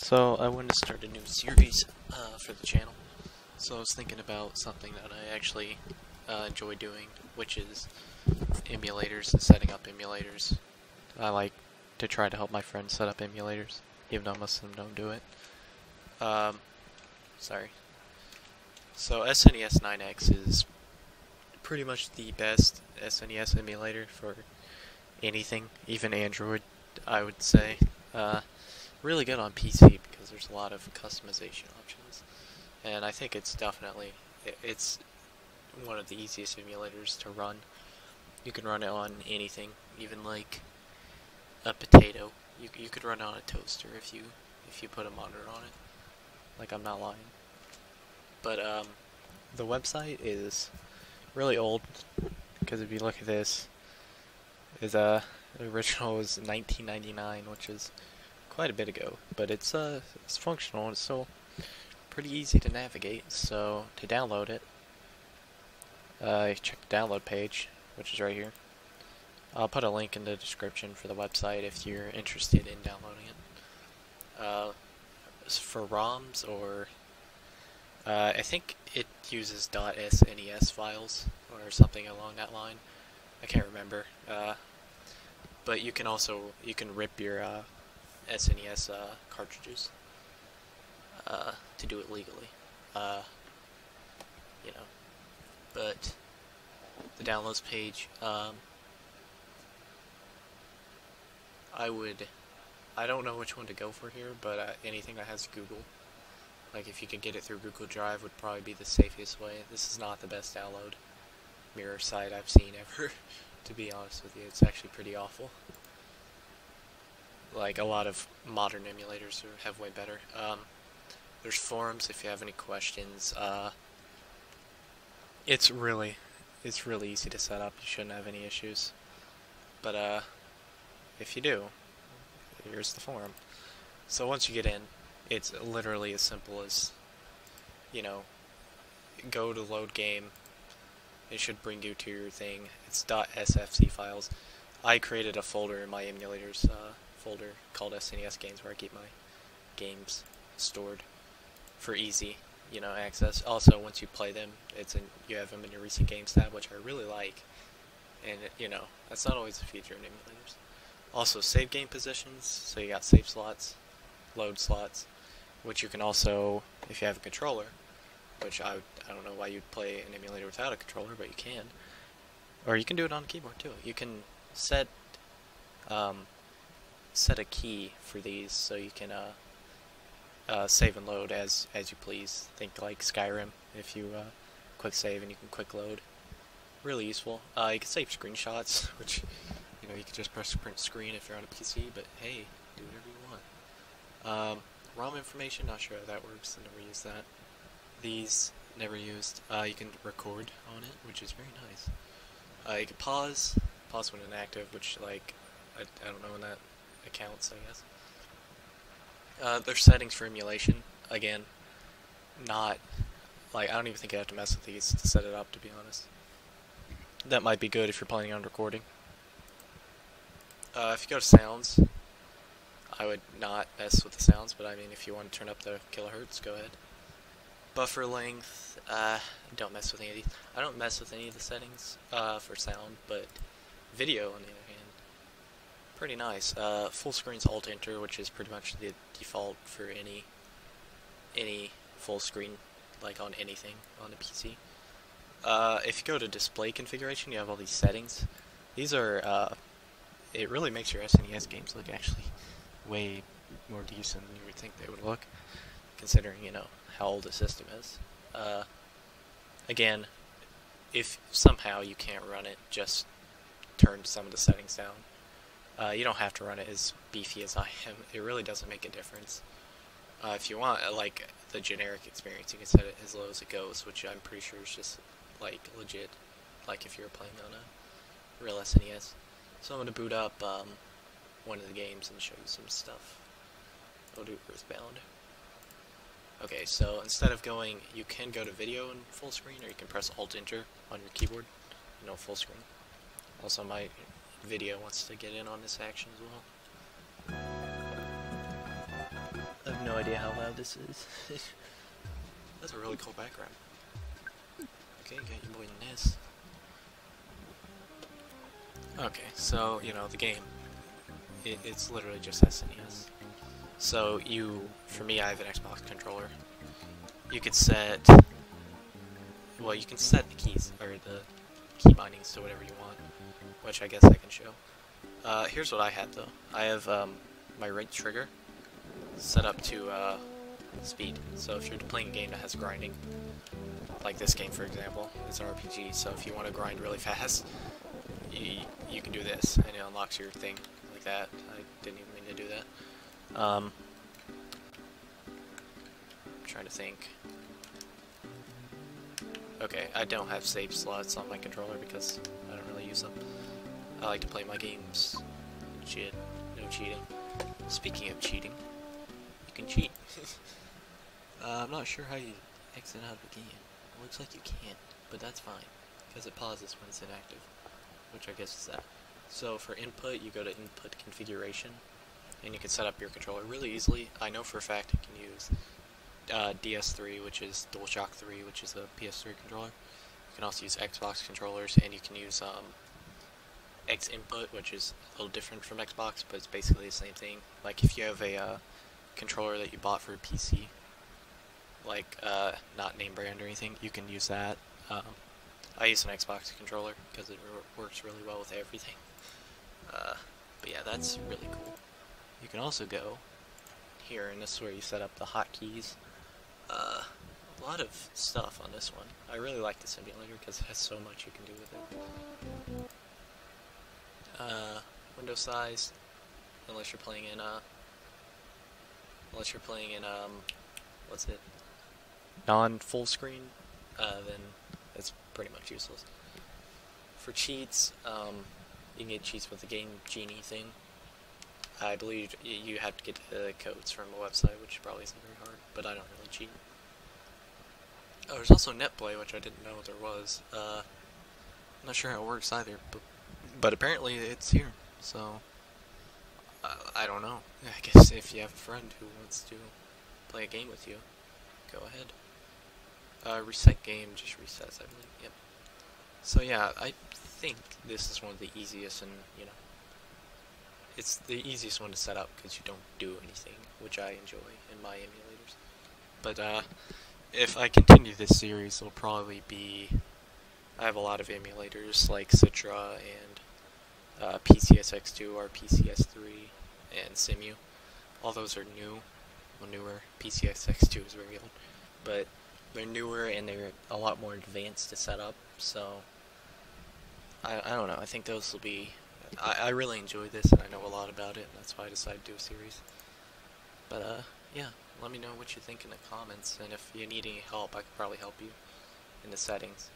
So I wanted to start a new series for the channel. So I was thinking about something that I actually enjoy doing, which is emulators and setting up emulators. I like to try to help my friends set up emulators, even though most of them don't do it. So SNES 9X is pretty much the best SNES emulator for anything, even Android, I would say. Really good on PC because there's a lot of customization options, and I think it's definitely one of the easiest emulators to run. You can run it on anything, even like a potato. You could run it on a toaster if you put a monitor on it. Like, I'm not lying. But the website is really old, because if you look at this, the original was 1999, which is quite a bit ago, but it's functional and it's still pretty easy to navigate. So to download it, check the download page, which is right here. I'll put a link in the description for the website if you're interested in downloading it. For ROMs, or I think it uses .snes files or something along that line. I can't remember. But you can also rip your SNES cartridges to do it legally, you know. But the downloads page, I don't know which one to go for here, but anything that has Google, like if you could get it through Google Drive, would probably be the safest way. This is not the best download mirror site I've seen ever, to be honest with you. It's actually pretty awful. Like, a lot of modern emulators have way better. There's forums if you have any questions. It's really easy to set up. You shouldn't have any issues. But if you do, here's the forum. So once you get in, it's literally as simple as, you know, go to load game. It should bring you to your thing. It's .sfc files. I created a folder in my emulators folder called SNES Games, where I keep my games stored for easy, you know, access. Also, once you play them, you have them in your recent games tab, which I really like, and you know, that's not always a feature in emulators. Also, save game positions, so you got save slots, load slots, which you can also, if you have a controller, which I don't know why you'd play an emulator without a controller, but you can, or you can do it on a keyboard too. You can set a key for these, so you can save and load as you please. Think like Skyrim, if you quick save and you can quick load. Really useful. You can save screenshots, which, you know, you can just press print screen if you're on a PC, but hey, do whatever you want. ROM information, not sure how that works, I never used that. These, never used. You can record on it, which is very nice. You can pause when inactive, which, like, I don't know when that accounts, I guess. There's settings for emulation. Again, not, like, I don't even think you have to mess with these to set it up, to be honest. That might be good if you're planning on recording. If you go to sounds, I would not mess with the sounds, but I mean, if you want to turn up the kilohertz, go ahead. Buffer length, don't mess with any of these. I don't mess with any of the settings for sound, but video, on the other hand, pretty nice. Full screen's Alt-Enter, which is pretty much the default for any full screen, like on anything on the PC. If you go to display configuration, you have all these settings. These are, it really makes your SNES games look actually way more decent than you would think they would look, considering, you know, how old the system is. Again, if somehow you can't run it, just turn some of the settings down. You don't have to run it as beefy as I am. It really doesn't make a difference. If you want, like, the generic experience, you can set it as low as it goes, which I'm pretty sure is just, like, legit, like if you're playing on a real SNES. So I'm going to boot up one of the games and show you some stuff. I'll do Earthbound. Okay, so instead of going, you can go to video in full screen, or you can press Alt-Enter on your keyboard, you know, full screen. Also, my video wants to get in on this action as well. have no idea how loud this is. That's a really cool background. Okay, got your boy NES. Okay, so, you know, the game. It's literally just SNES. So you, for me, I have an Xbox controller. You could set, well, you can set the keys, or the key bindings to whatever you want, which I guess I can show. Here's what I had, though. I have my right trigger set up to speed. So if you're playing a game that has grinding, like this game, for example, it's an RPG, so if you want to grind really fast, you can do this, and it unlocks your thing like that. I didn't even mean to do that. I'm trying to think. Okay, I don't have save slots on my controller because I don't really use them. I like to play my games. Legit. No cheating. Speaking of cheating, you can cheat. I'm not sure how you exit out of the game. It looks like you can't, but that's fine, because it pauses when it's inactive, which I guess is that. So for input, you go to input configuration, and you can set up your controller really easily. I know for a fact I can use DS3, which is DualShock 3, which is a PS3 controller. You can also use Xbox controllers, and you can use X input, which is a little different from Xbox, but it's basically the same thing. Like if you have a controller that you bought for a PC, like not name brand or anything, you can use that. I use an Xbox controller because it works really well with everything. But yeah, that's really cool. You can also go here, and this is where you set up the hotkeys. A lot of stuff on this one. I really like the simulator because it has so much you can do with it. Window size, unless you're playing in what's it? Non-full screen, then it's pretty much useless. For cheats, you can get cheats with the Game Genie thing. I believe you have to get the codes from a website, which probably isn't very hard, but I don't really cheat. Oh, there's also netplay, which I didn't know there was. I'm not sure how it works either, but apparently it's here, so I don't know. I guess if you have a friend who wants to play a game with you, go ahead. Reset game just resets, I believe. Yep. So yeah, I think this is one of the easiest, and you know, it's the easiest one to set up because you don't do anything, which I enjoy in my emulators. But if I continue this series, it'll probably be, I have a lot of emulators like Citra and PCSX2 or PCS3 and Simu. All those are new, well, newer. PCSX2 is very old, but they're newer and they're a lot more advanced to set up. So I don't know. I think those will be. I really enjoy this, and I know a lot about it, and that's why I decided to do a series. But yeah, let me know what you think in the comments, and if you need any help, I could probably help you in the settings.